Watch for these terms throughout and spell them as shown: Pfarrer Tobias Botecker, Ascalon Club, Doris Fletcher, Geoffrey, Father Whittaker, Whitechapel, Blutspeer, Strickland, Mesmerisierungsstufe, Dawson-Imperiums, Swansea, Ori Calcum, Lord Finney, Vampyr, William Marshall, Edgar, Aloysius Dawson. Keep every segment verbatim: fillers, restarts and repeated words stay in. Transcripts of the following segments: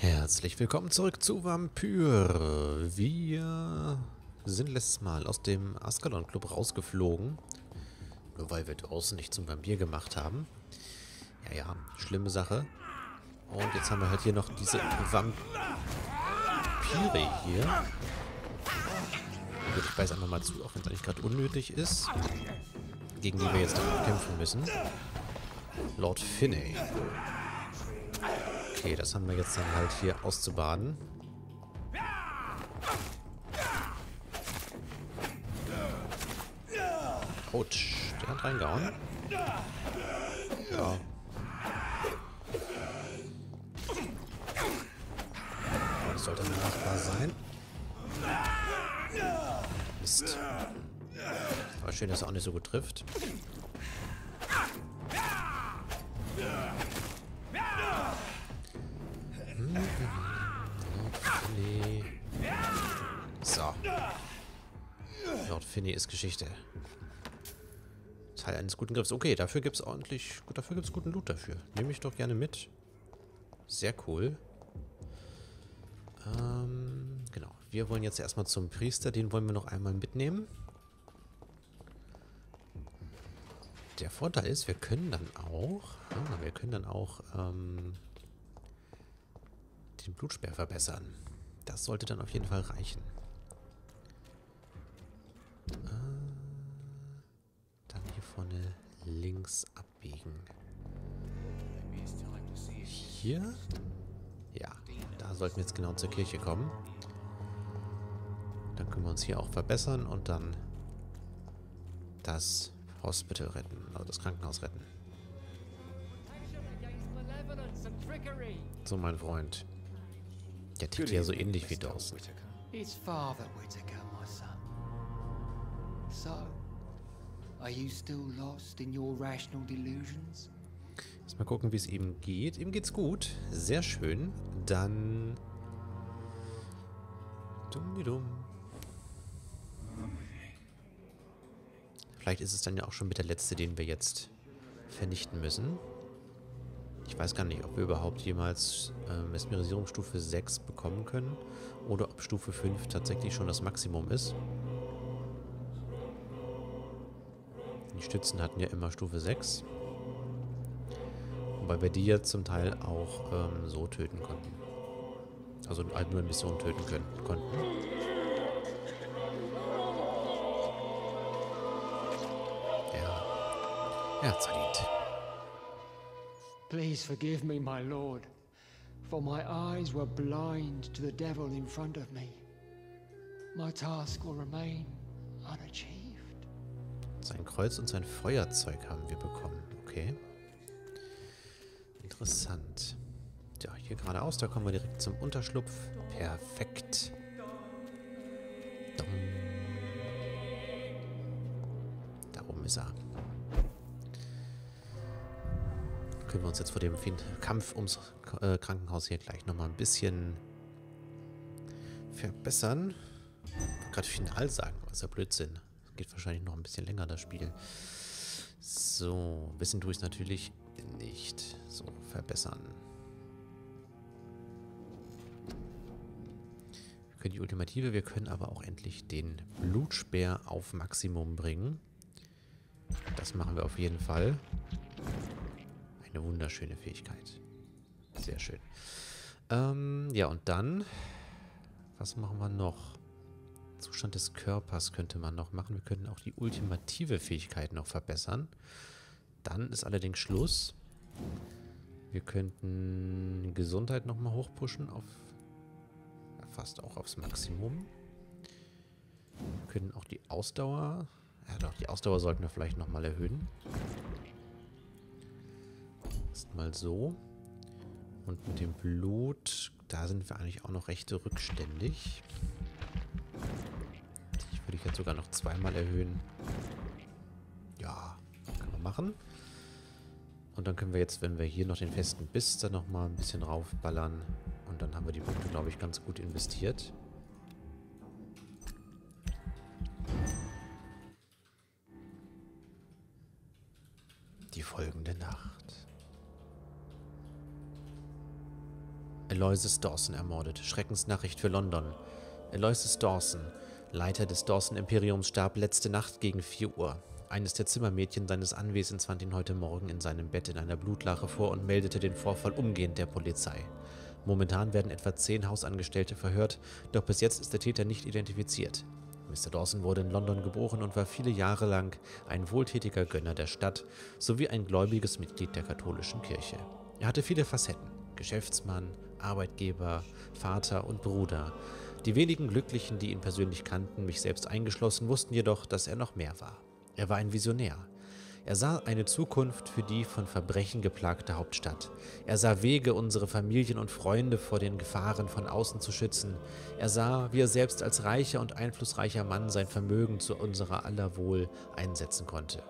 Herzlich willkommen zurück zu Vampyr. Wir sind letztes Mal aus dem Ascalon Club rausgeflogen. Nur weil wir Dawson nicht zum Vampyr gemacht haben. Ja, ja, schlimme Sache. Und jetzt haben wir halt hier noch diese Vampyre hier. Gut, ich beiß einfach mal zu, auch wenn es eigentlich gerade unnötig ist. Gegen die wir jetzt noch kämpfen müssen. Lord Finney. Okay, das haben wir jetzt dann halt hier auszubaden. Autsch, der hat reingehauen. Ja. Das sollte machbar sein. Mist. War schön, dass er auch nicht so gut trifft. So. Lord Finney ist Geschichte. Teil eines guten Griffs. Okay, dafür gibt es ordentlich... Dafür gibt es guten Loot dafür. Nehme ich doch gerne mit. Sehr cool. Ähm, genau. Wir wollen jetzt erstmal zum Priester. Den wollen wir noch einmal mitnehmen. Der Vorteil ist, wir können dann auch... Ah, wir können dann auch... Ähm, den Blutspeer verbessern. Das sollte dann auf jeden Fall reichen. Äh, dann hier vorne links abbiegen. Hier? Ja, da sollten wir jetzt genau zur Kirche kommen. Dann können wir uns hier auch verbessern und dann das Hospital retten, also das Krankenhaus retten. So, mein Freund. Der tickt ja so ähnlich wie Dawson. It's Father Whittaker, my son. So, are you still lost in your rational delusions? Jetzt mal gucken, wie es ihm geht. Ihm geht's gut. Sehr schön. Dann... Dumm-di-dumm. Vielleicht ist es dann ja auch schon mit der letzte, den wir jetzt vernichten müssen. Ich weiß gar nicht, ob wir überhaupt jemals äh, Mesmerisierungsstufe sechs bekommen können oder ob Stufe fünf tatsächlich schon das Maximum ist. Die Stützen hatten ja immer Stufe sechs. Wobei wir die ja zum Teil auch ähm, so töten konnten. Also halt nur in Missionen töten können, konnten. Ja. Er hat's verdient. Please forgive me, my lord, for my eyes were blind to the devil in front of me. My task will remain unachieved. Sein Kreuz und sein Feuerzeug haben wir bekommen. Okay. Interessant. Ja, hier geradeaus, da kommen wir direkt zum Unterschlupf. Perfekt. Dumm. Da oben ist er. Können wir uns jetzt vor dem Kampf ums äh, Krankenhaus hier gleich nochmal ein bisschen verbessern. Ich wollte gerade final sagen, was ist ja Blödsinn. Geht wahrscheinlich noch ein bisschen länger, das Spiel. So, wissen tue ich es natürlich nicht. So, verbessern. Wir können die Ultimative, wir können aber auch endlich den Blutspeer auf Maximum bringen. Das machen wir auf jeden Fall. Eine wunderschöne Fähigkeit. Sehr schön. Ähm, ja, und dann... Was machen wir noch? Zustand des Körpers könnte man noch machen. Wir könnten auch die ultimative Fähigkeit noch verbessern. Dann ist allerdings Schluss. Wir könnten Gesundheit nochmal hochpushen auf... Fast auch aufs Maximum. Wir können auch die Ausdauer... Ja doch, die Ausdauer sollten wir vielleicht nochmal erhöhen. Mal so. Und mit dem Blut, da sind wir eigentlich auch noch recht rückständig. Ich würde ich jetzt sogar noch zweimal erhöhen. Ja, können wir machen. Und dann können wir jetzt, wenn wir hier noch den festen Biss dann nochmal ein bisschen raufballern. Und dann haben wir die Punkte, glaube ich, ganz gut investiert. Die folgende Nacht. Aloysius Dawson ermordet. Schreckensnachricht für London. Aloysius Dawson, Leiter des Dawson-Imperiums, starb letzte Nacht gegen vier Uhr. Eines der Zimmermädchen seines Anwesens fand ihn heute Morgen in seinem Bett in einer Blutlache vor und meldete den Vorfall umgehend der Polizei. Momentan werden etwa zehn Hausangestellte verhört, doch bis jetzt ist der Täter nicht identifiziert. Mister Dawson wurde in London geboren und war viele Jahre lang ein wohltätiger Gönner der Stadt sowie ein gläubiges Mitglied der katholischen Kirche. Er hatte viele Facetten: Geschäftsmann, Arbeitgeber, Vater und Bruder. Die wenigen Glücklichen, die ihn persönlich kannten, mich selbst eingeschlossen, wussten jedoch, dass er noch mehr war. Er war ein Visionär. Er sah eine Zukunft für die von Verbrechen geplagte Hauptstadt. Er sah Wege, unsere Familien und Freunde vor den Gefahren von außen zu schützen. Er sah, wie er selbst als reicher und einflussreicher Mann sein Vermögen zu unserer aller Wohl einsetzen konnte.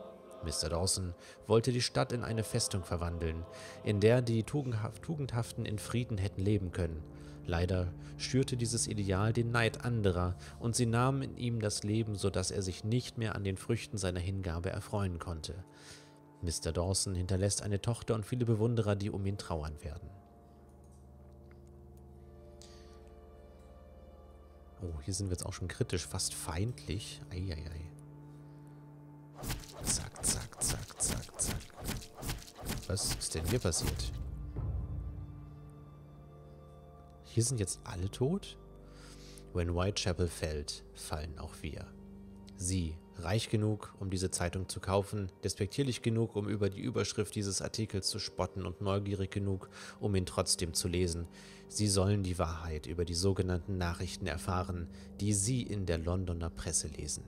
Mister Dawson wollte die Stadt in eine Festung verwandeln, in der die Tugendhaften in Frieden hätten leben können. Leider schürte dieses Ideal den Neid anderer und sie nahmen in ihm das Leben, sodass er sich nicht mehr an den Früchten seiner Hingabe erfreuen konnte. Mister Dawson hinterlässt eine Tochter und viele Bewunderer, die um ihn trauern werden. Oh, hier sind wir jetzt auch schon kritisch, fast feindlich. Eieiei. Zack, zack, zack, zack, zack. Was ist denn hier passiert? Hier sind jetzt alle tot? When Whitechapel fällt, fallen auch wir. Sie, reich genug, um diese Zeitung zu kaufen, despektierlich genug, um über die Überschrift dieses Artikels zu spotten und neugierig genug, um ihn trotzdem zu lesen. Sie sollen die Wahrheit über die sogenannten Nachrichten erfahren, die sie in der Londoner Presse lesen.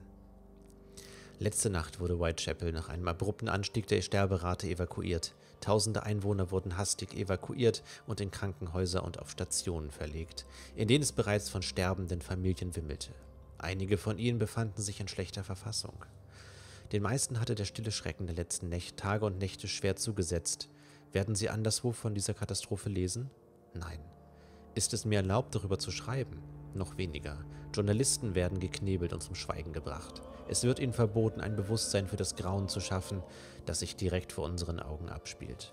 Letzte Nacht wurde Whitechapel nach einem abrupten Anstieg der Sterberate evakuiert. Tausende Einwohner wurden hastig evakuiert und in Krankenhäuser und auf Stationen verlegt, in denen es bereits von sterbenden Familien wimmelte. Einige von ihnen befanden sich in schlechter Verfassung. Den meisten hatte der stille Schrecken der letzten Nächte, Tage und Nächte schwer zugesetzt. Werden Sie anderswo von dieser Katastrophe lesen? Nein. Ist es mir erlaubt, darüber zu schreiben? Noch weniger. Journalisten werden geknebelt und zum Schweigen gebracht. Es wird ihnen verboten, ein Bewusstsein für das Grauen zu schaffen, das sich direkt vor unseren Augen abspielt.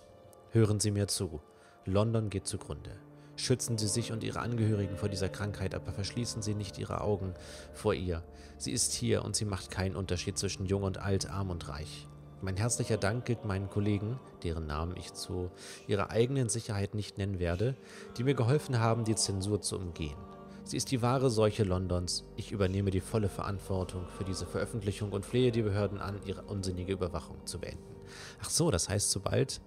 Hören Sie mir zu. London geht zugrunde. Schützen Sie sich und Ihre Angehörigen vor dieser Krankheit, aber verschließen Sie nicht Ihre Augen vor ihr. Sie ist hier und sie macht keinen Unterschied zwischen jung und alt, arm und reich. Mein herzlicher Dank gilt meinen Kollegen, deren Namen ich zu ihrer eigenen Sicherheit nicht nennen werde, die mir geholfen haben, die Zensur zu umgehen. Sie ist die wahre Seuche Londons. Ich übernehme die volle Verantwortung für diese Veröffentlichung und flehe die Behörden an, ihre unsinnige Überwachung zu beenden. Ach so, das heißt, sobald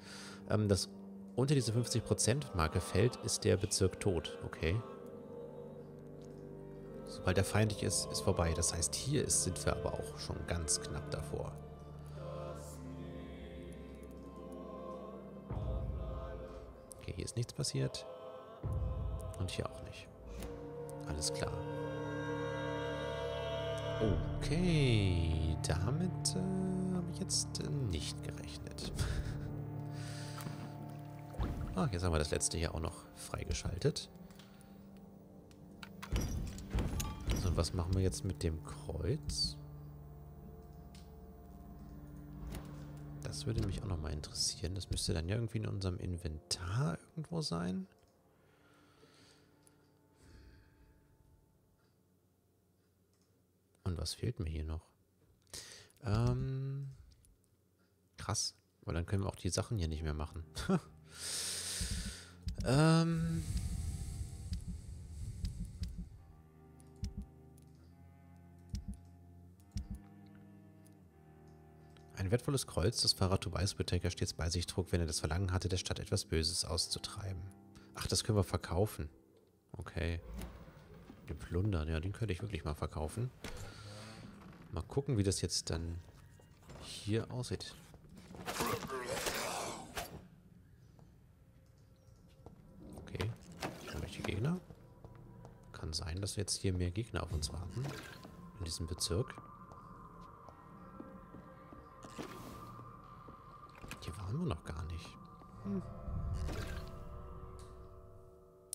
ähm, das unter diese fünfzig Prozent-Marke fällt, ist der Bezirk tot. Okay. Sobald er feindlich ist, ist vorbei. Das heißt, hier ist, sind wir aber auch schon ganz knapp davor. Okay, hier ist nichts passiert. Und hier auch nicht. Alles klar. Okay, damit äh, habe ich jetzt äh, nicht gerechnet. Ah, jetzt haben wir das letzte hier auch noch freigeschaltet. So, und was machen wir jetzt mit dem Kreuz? Das würde mich auch nochmal interessieren. Das müsste dann ja irgendwie in unserem Inventar irgendwo sein. Und was fehlt mir hier noch? Ähm, krass, weil dann können wir auch die Sachen hier nicht mehr machen. ähm, ein wertvolles Kreuz, das Pfarrer Tobias Botecker stets bei sich trug, wenn er das Verlangen hatte, der Stadt etwas Böses auszutreiben. Ach, das können wir verkaufen. Okay. Den Plunder, ja, den könnte ich wirklich mal verkaufen. Mal gucken, wie das jetzt dann hier aussieht. Okay, welche Gegner? Kann sein, dass jetzt hier mehr Gegner auf uns warten. In diesem Bezirk. Hier waren wir noch gar nicht. Hm.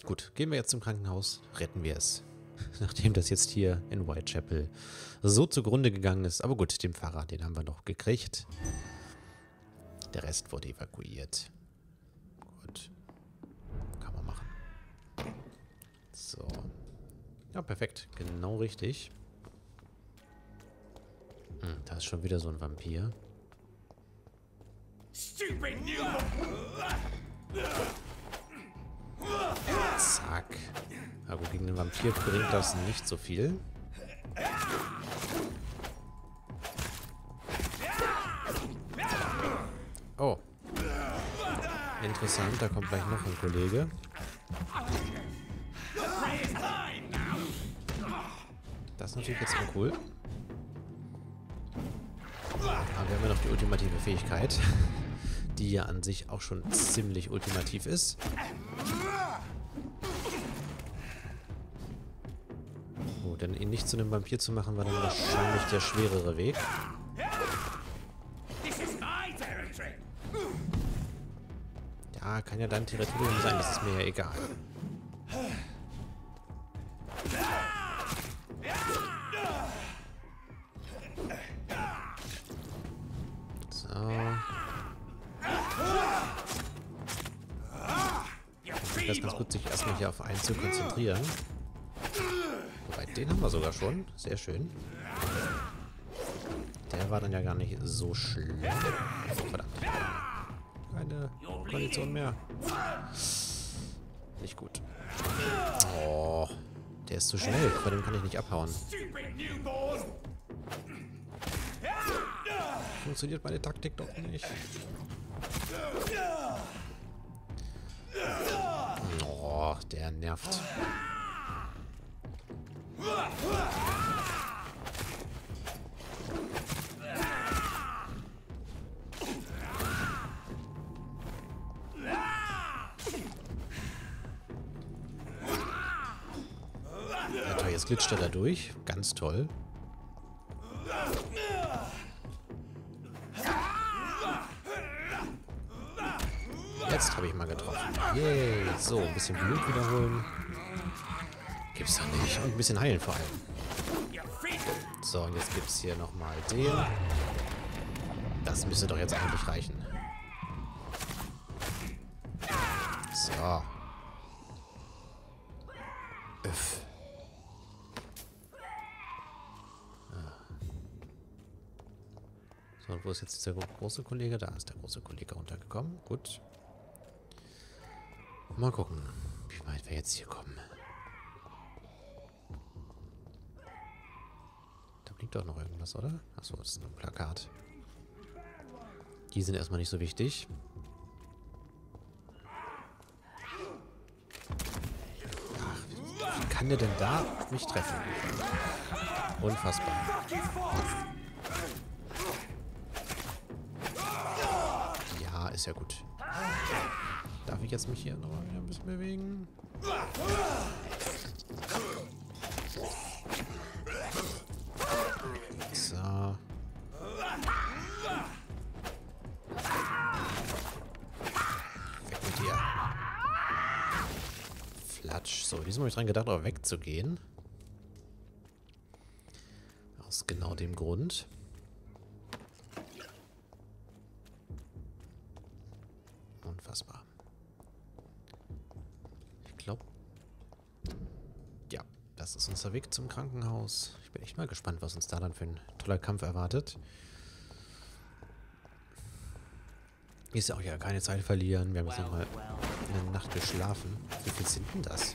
Gut, gehen wir jetzt zum Krankenhaus, retten wir es. Nachdem das jetzt hier in Whitechapel so zugrunde gegangen ist. Aber gut, den Pfarrer, den haben wir noch gekriegt. Der Rest wurde evakuiert. Gut. Kann man machen. Ja, perfekt. Genau richtig. Hm, da ist schon wieder so ein Vampir. Zack. Aber gegen den Vampir bringt das nicht so viel. Oh. Interessant, da kommt gleich noch ein Kollege. Das ist natürlich jetzt mal cool. Aber wir haben ja noch die ultimative Fähigkeit, die ja an sich auch schon ziemlich ultimativ ist. Oh, denn ihn nicht zu einem Vampir zu machen, war dann wahrscheinlich der schwerere Weg. Ja, kann ja dein Territorium sein, das ist mir ja egal. Das ist ganz gut, sich erstmal hier auf einen zu konzentrieren. Wobei, den haben wir sogar schon. Sehr schön. Der war dann ja gar nicht so schlimm. Oh, verdammt. Keine Koalition mehr. Nicht gut. Oh, der ist zu schnell. Bei dem kann ich nicht abhauen. Funktioniert meine Taktik doch nicht. Oh, der nervt. Ja, toll, jetzt glitscht er da durch. Ganz toll. Jetzt habe ich mal getroffen. Yay. So, ein bisschen Blut wiederholen. Gibt's doch nicht. Und ein bisschen heilen vor allem. So, und jetzt gibt's hier nochmal den. Das müsste doch jetzt eigentlich reichen. So. Öff. So, und wo ist jetzt der große Kollege? Da ist der große Kollege runtergekommen. Gut. Mal gucken, wie weit wir jetzt hier kommen. Da blinkt doch noch irgendwas, oder? Achso, das ist nur ein Plakat. Die sind erstmal nicht so wichtig. Ach, wie kann der denn da mich treffen? Unfassbar. Ja, ist ja gut. Darf ich jetzt mich hier noch ein bisschen bewegen? So. Weg mit dir. Flatsch. So, diesmal habe ich dran gedacht, auch wegzugehen. Aus genau dem Grund. Unfassbar. Ja, das ist unser Weg zum Krankenhaus. Ich bin echt mal gespannt, was uns da dann für ein toller Kampf erwartet. Ist ja auch ja keine Zeit verlieren. Wir haben jetzt nochmal in der Nacht geschlafen. Wie viel sind denn das?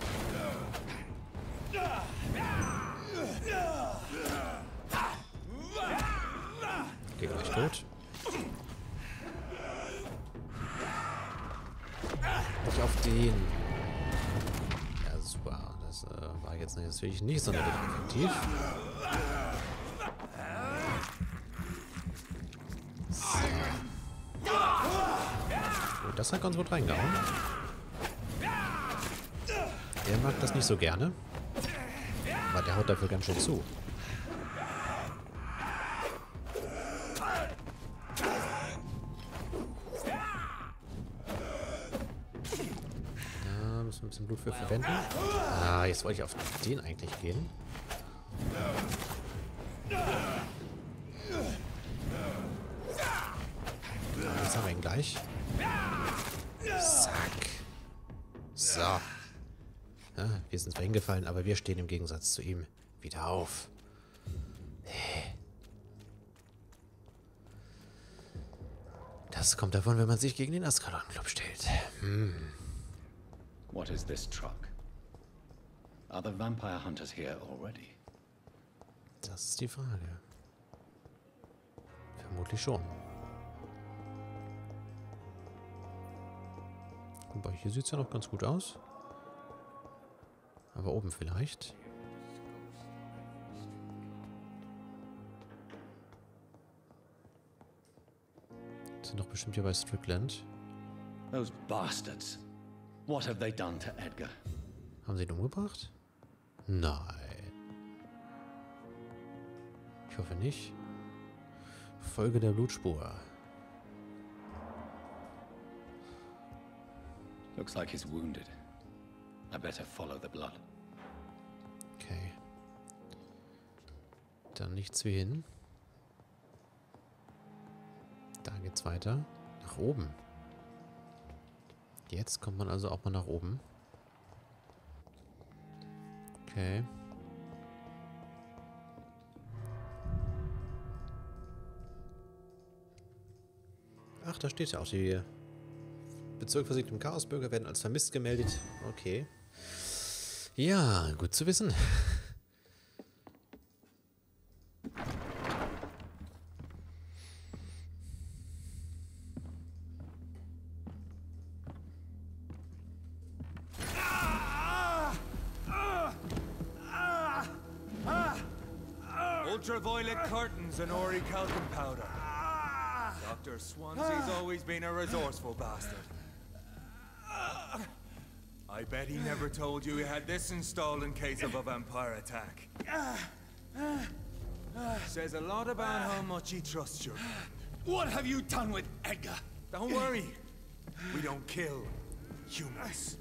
Geht gleich tot. Nicht auf den... Super, das äh, war jetzt natürlich nicht sonderlich effektiv. So. Oh, das hat ganz gut reingehauen. Der mag das nicht so gerne. Aber der haut dafür ganz schön zu. Ein bisschen Blut für verwenden. Ah, jetzt wollte ich auf den eigentlich gehen. Jetzt haben wir ihn gleich. Zack. So. Ja, wir sind zwar hingefallen, aber wir stehen im Gegensatz zu ihm wieder auf. Das kommt davon, wenn man sich gegen den Ascalon Club stellt. Hm. What is this truck? Are the vampire hunters here already? Das ist die Frage. Vermutlich schon. Wobei, hier sieht es ja noch ganz gut aus. Aber oben vielleicht. Sind doch bestimmt hier bei Strickland. Those bastards. What have they done to Edgar? Haben sie ihn umgebracht? Nein. Ich hoffe nicht. Folge der Blutspur. Looks like he's wounded. I better follow the blood. Okay. Dann nichts wie hin. Da geht's weiter. Nach oben. Jetzt kommt man also auch mal nach oben. Okay. Ach, da steht ja auch die Bezirk versiegt im Chaosbürger werden als vermisst gemeldet. Okay. Ja, gut zu wissen. Ultraviolet curtains and Ori Calcum powder. Doctor Swansea's always been a resourceful bastard. I bet he never told you he had this installed in case of a vampire attack. Says a lot about how much he trusts you. What have you done with Edgar? Don't worry. We don't kill humans.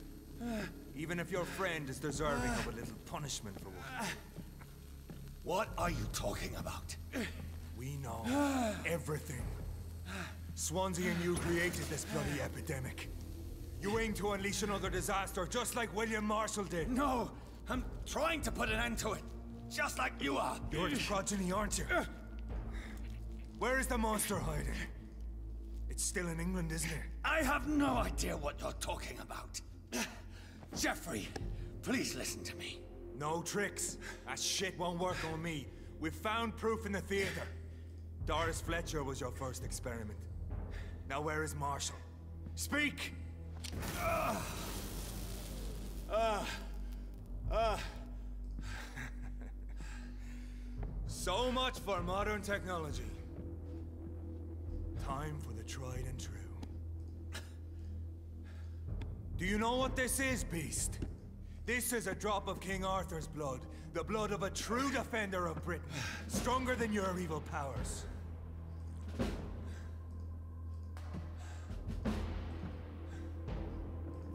Even if your friend is deserving of a little punishment for one. What are you talking about? We know everything. Swansea and you created this bloody epidemic. You aim to unleash another disaster, just like William Marshall did. No, I'm trying to put an end to it, just like you are. You're the progeny, aren't you? Where is the monster hiding? It's still in England, isn't it? I have no idea what you're talking about. Geoffrey, please listen to me. No tricks. That shit won't work on me. We've found proof in the theater. Doris Fletcher was your first experiment. Now where is Marshall? Speak! Uh, uh, uh. So much for modern technology. Time for the tried and true. Do you know what this is, Beast? This is a drop of King Arthur's blood. The blood of a true defender of Britain. Stronger than your evil powers.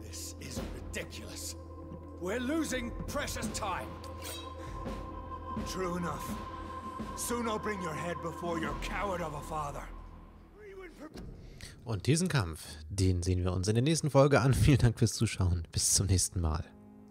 This is ridiculous. We're losing precious time. True enough. Soon I'll bring your head before your coward of a father. Und diesen Kampf, den sehen wir uns in der nächsten Folge an. Vielen Dank fürs Zuschauen. Bis zum nächsten Mal.